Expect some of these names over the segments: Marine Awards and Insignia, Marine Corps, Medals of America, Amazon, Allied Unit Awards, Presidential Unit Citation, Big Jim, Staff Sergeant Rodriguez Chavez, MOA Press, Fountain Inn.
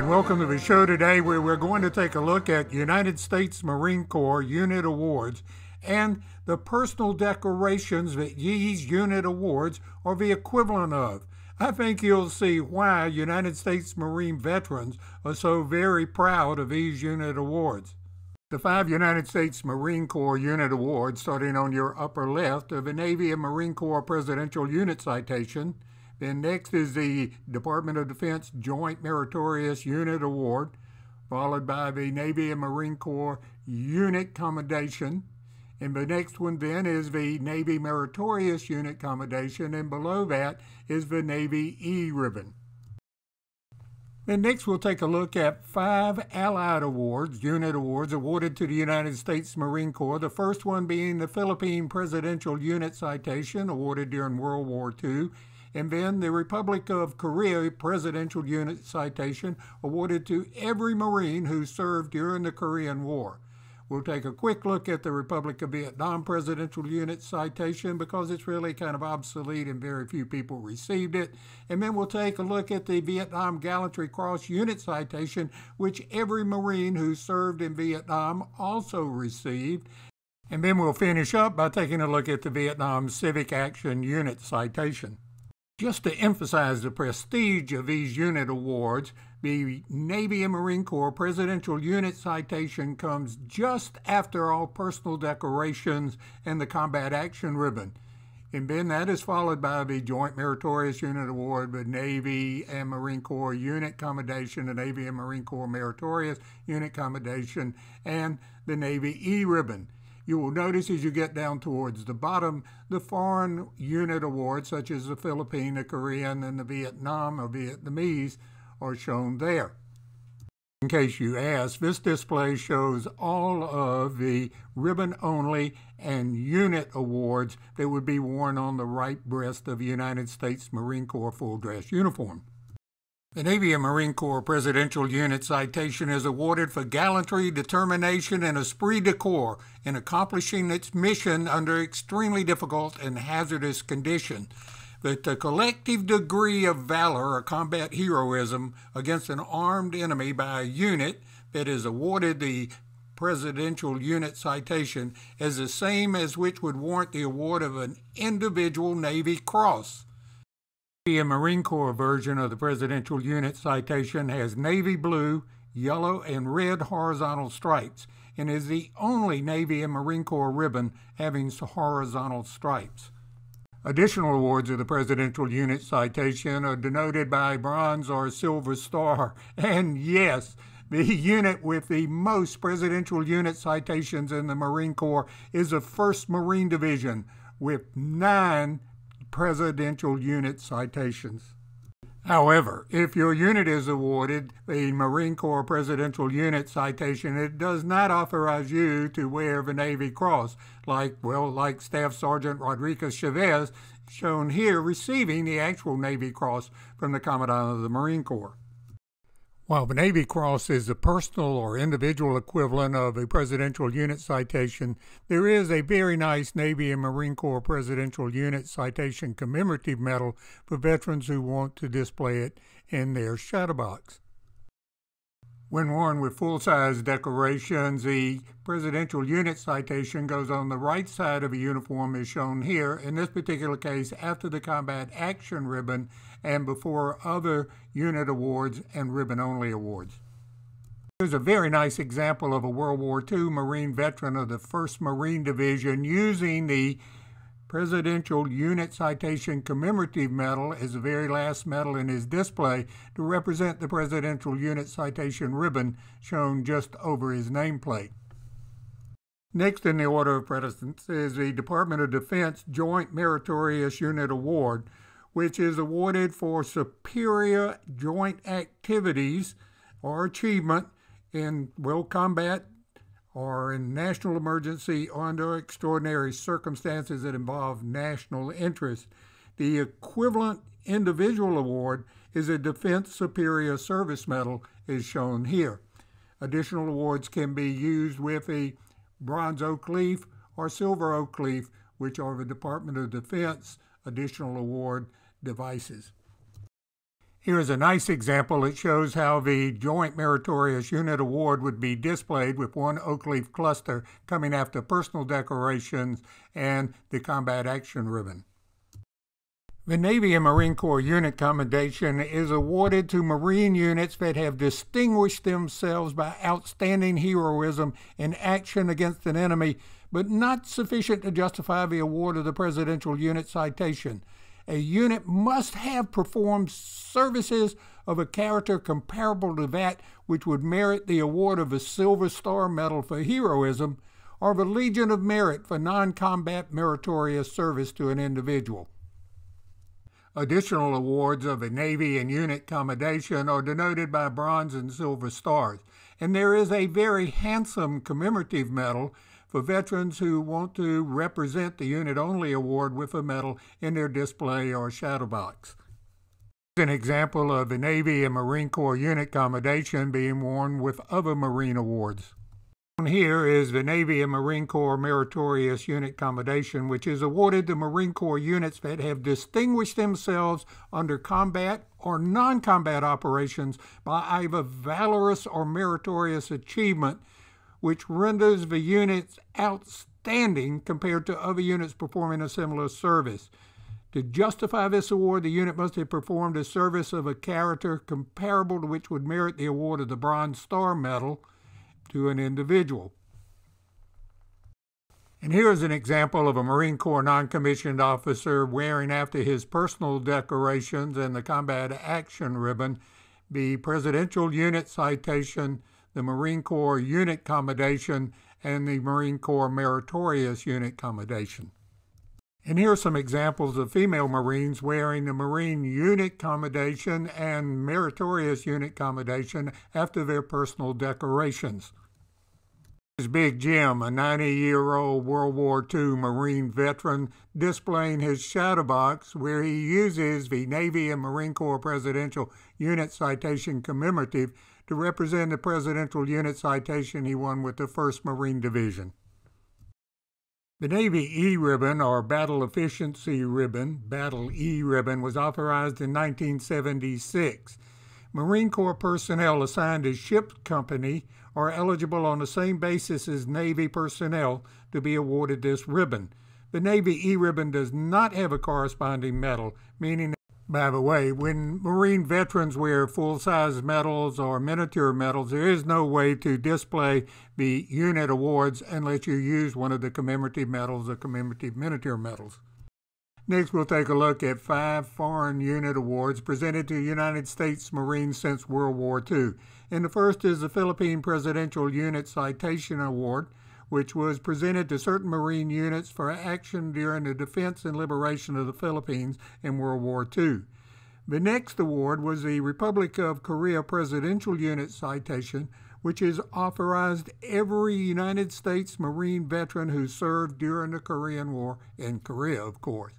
and welcome to the show today, where we're going to take a look at United States Marine Corps Unit Awards and the personal decorations that these unit awards are the equivalent of. I think you'll see why United States Marine veterans are so very proud of these unit awards. The 5 United States Marine Corps Unit Awards, starting on your upper left, are the Navy and Marine Corps Presidential Unit Citation. Then next is the Department of Defense Joint Meritorious Unit Award, followed by the Navy and Marine Corps Unit Commendation. And the next one then is the Navy Meritorious Unit Commendation, and below that is the Navy E ribbon. And next we'll take a look at 5 Allied Awards, Unit Awards, awarded to the United States Marine Corps. The first one being the Philippine Presidential Unit Citation, awarded during World War II. And then the Republic of Korea Presidential Unit Citation, awarded to every Marine who served during the Korean War. We'll take a quick look at the Republic of Vietnam Presidential Unit Citation, because it's really kind of obsolete and very few people received it. And then we'll take a look at the Vietnam Gallantry Cross Unit Citation, which every Marine who served in Vietnam also received. And then we'll finish up by taking a look at the Vietnam Civic Action Unit Citation. Just to emphasize the prestige of these unit awards, the Navy and Marine Corps Presidential Unit Citation comes just after all personal decorations and the Combat Action Ribbon. And then that is followed by the Joint Meritorious Unit Award, the Navy and Marine Corps Unit Commendation, the Navy and Marine Corps Meritorious Unit Commendation, and the Navy E ribbon. You will notice as you get down towards the bottom, the foreign unit awards, such as the Philippine, the Korean, and the Vietnam or Vietnamese, are shown there. In case you ask, this display shows all of the ribbon-only and unit awards that would be worn on the right breast of the United States Marine Corps full-dress uniform. The Navy and Marine Corps Presidential Unit Citation is awarded for gallantry, determination, and esprit de corps in accomplishing its mission under extremely difficult and hazardous conditions. That the collective degree of valor or combat heroism against an armed enemy by a unit that is awarded the Presidential Unit Citation is the same as which would warrant the award of an individual Navy Cross. The Marine Corps version of the Presidential Unit Citation has navy blue, yellow, and red horizontal stripes, and is the only Navy and Marine Corps ribbon having horizontal stripes. Additional awards of the Presidential Unit Citation are denoted by bronze or silver star, and yes, the unit with the most Presidential Unit Citations in the Marine Corps is the 1st Marine Division, with 9 Presidential Unit Citations. However, if your unit is awarded a Marine Corps Presidential Unit Citation, it does not authorize you to wear the Navy Cross, like Staff Sergeant Rodriguez Chavez, shown here receiving the actual Navy Cross from the Commandant of the Marine Corps. While the Navy Cross is the personal or individual equivalent of a Presidential Unit Citation, there is a very nice Navy and Marine Corps Presidential Unit Citation commemorative medal for veterans who want to display it in their shadow box. When worn with full-size decorations, the Presidential Unit Citation goes on the right side of a uniform as shown here, in this particular case after the Combat Action Ribbon and before other unit awards and ribbon-only awards. Here's a very nice example of a World War II Marine veteran of the 1st Marine Division using the Presidential Unit Citation commemorative medal is the very last medal in his display to represent the Presidential Unit Citation ribbon shown just over his nameplate. Next in the order of precedence is the Department of Defense Joint Meritorious Unit Award, which is awarded for superior joint activities or achievement in world combat, or in national emergency, or under extraordinary circumstances that involve national interest. The equivalent individual award is a Defense Superior Service Medal, as shown here. Additional awards can be used with a bronze oak leaf or silver oak leaf, which are the Department of Defense additional award devices. Here is a nice example that shows how the Joint Meritorious Unit Award would be displayed with one oak leaf cluster coming after personal decorations and the Combat Action Ribbon. The Navy and Marine Corps Unit Commendation is awarded to Marine units that have distinguished themselves by outstanding heroism in action against an enemy, but not sufficient to justify the award of the Presidential Unit Citation. A unit must have performed services of a character comparable to that which would merit the award of a Silver Star Medal for heroism or the Legion of Merit for non-combat meritorious service to an individual. Additional awards of the Navy and unit commendation are denoted by bronze and silver stars, and there is a very handsome commemorative medal for veterans who want to represent the unit-only award with a medal in their display or shadow box. An example of the Navy and Marine Corps unit commendation being worn with other Marine awards. Here is the Navy and Marine Corps Meritorious Unit Commendation, which is awarded to Marine Corps units that have distinguished themselves under combat or non-combat operations by either valorous or meritorious achievement, which renders the units outstanding compared to other units performing a similar service. To justify this award, the unit must have performed a service of a character comparable to which would merit the award of the Bronze Star Medal to an individual. And here is an example of a Marine Corps non-commissioned officer wearing, after his personal decorations and the Combat Action Ribbon, the Presidential Unit Citation, the Marine Corps Unit Commendation, and the Marine Corps Meritorious Unit Commendation. And here are some examples of female Marines wearing the Marine Unit Commendation and Meritorious Unit Commendation after their personal decorations. This is Big Jim, a 90-year-old World War II Marine veteran, displaying his shadow box where he uses the Navy and Marine Corps Presidential Unit Citation commemorative to represent the Presidential Unit Citation he won with the 1st Marine Division. The Navy E ribbon, or Battle Efficiency ribbon, Battle E ribbon, was authorized in 1976. Marine Corps personnel assigned to ship company are eligible on the same basis as Navy personnel to be awarded this ribbon. The Navy E ribbon does not have a corresponding medal, meaning, by the way, when Marine veterans wear full-size medals or miniature medals, there is no way to display the unit awards unless you use one of the commemorative medals or commemorative miniature medals. Next, we'll take a look at 5 foreign unit awards presented to United States Marines since World War II. And the first is the Philippine Presidential Unit Citation Award, which was presented to certain Marine units for action during the defense and liberation of the Philippines in World War II. The next award was the Republic of Korea Presidential Unit Citation, which is authorized every United States Marine veteran who served during the Korean War, in Korea, of course.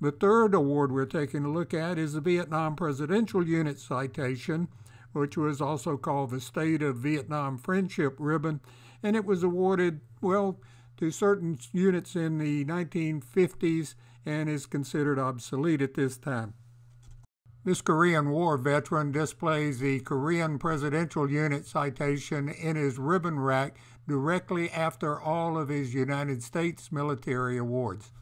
The third award we're taking a look at is the Vietnam Presidential Unit Citation, which was also called the State of Vietnam Friendship Ribbon, and it was awarded, well, to certain units in the 1950s and is considered obsolete at this time. This Korean War veteran displays the Korean Presidential Unit Citation in his ribbon rack directly after all of his United States military awards.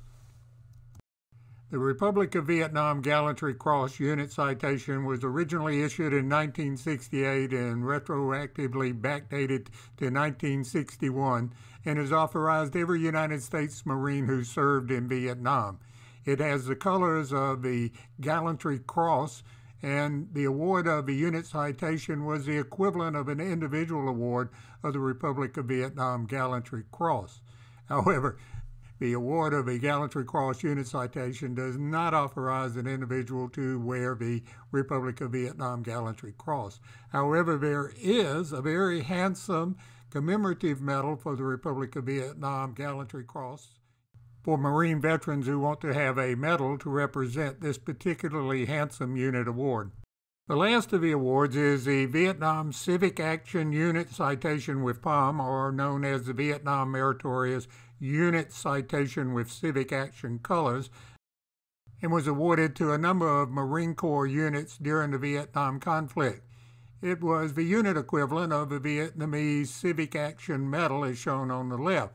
The Republic of Vietnam Gallantry Cross Unit Citation was originally issued in 1968 and retroactively backdated to 1961 and is authorized every United States Marine who served in Vietnam. It has the colors of the Gallantry Cross, and the award of the unit citation was the equivalent of an individual award of the Republic of Vietnam Gallantry Cross. However, the award of a Gallantry Cross Unit Citation does not authorize an individual to wear the Republic of Vietnam Gallantry Cross. However, there is a very handsome commemorative medal for the Republic of Vietnam Gallantry Cross for Marine veterans who want to have a medal to represent this particularly handsome unit award. The last of the awards is the Vietnam Civic Action Unit Citation with Palm, or known as the Vietnam Meritorious Unit Citation with Civic Action Colors, and was awarded to a number of Marine Corps units during the Vietnam conflict. It was the unit equivalent of the Vietnamese Civic Action Medal as shown on the left.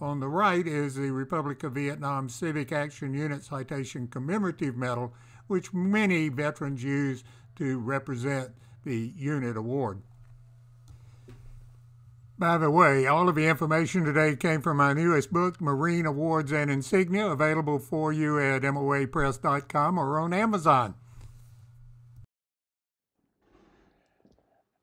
On the right is the Republic of Vietnam Civic Action Unit Citation Commemorative Medal, which many veterans use to represent the unit award. By the way, all of the information today came from my newest book, Marine Awards and Insignia, available for you at moapress.com or on Amazon.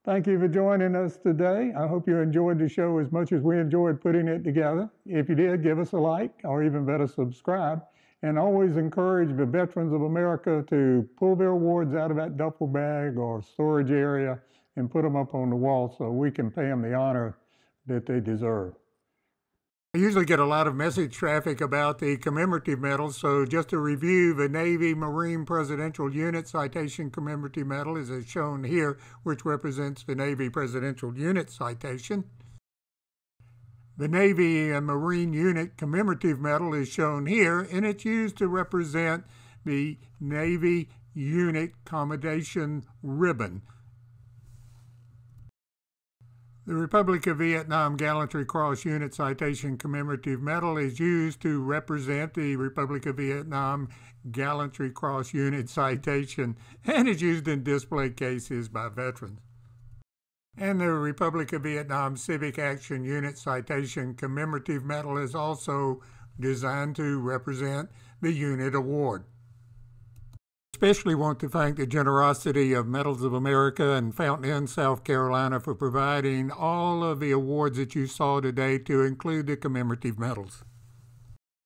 Thank you for joining us today. I hope you enjoyed the show as much as we enjoyed putting it together. If you did, give us a like, or even better, subscribe. And always encourage the veterans of America to pull their awards out of that duffel bag or storage area and put them up on the wall so we can pay them the honor that they deserve. I usually get a lot of message traffic about the commemorative medals, so just to review, the Navy Marine Presidential Unit Citation Commemorative Medal is as shown here, which represents the Navy Presidential Unit Citation. The Navy and Marine Unit Commemorative Medal is shown here, and it's used to represent the Navy Unit Commendation Ribbon. The Republic of Vietnam Gallantry Cross Unit Citation Commemorative Medal is used to represent the Republic of Vietnam Gallantry Cross Unit Citation and is used in display cases by veterans. And the Republic of Vietnam Civic Action Unit Citation Commemorative Medal is also designed to represent the unit award. Especially want to thank the generosity of Medals of America and Fountain Inn, South Carolina, for providing all of the awards that you saw today, to include the commemorative medals.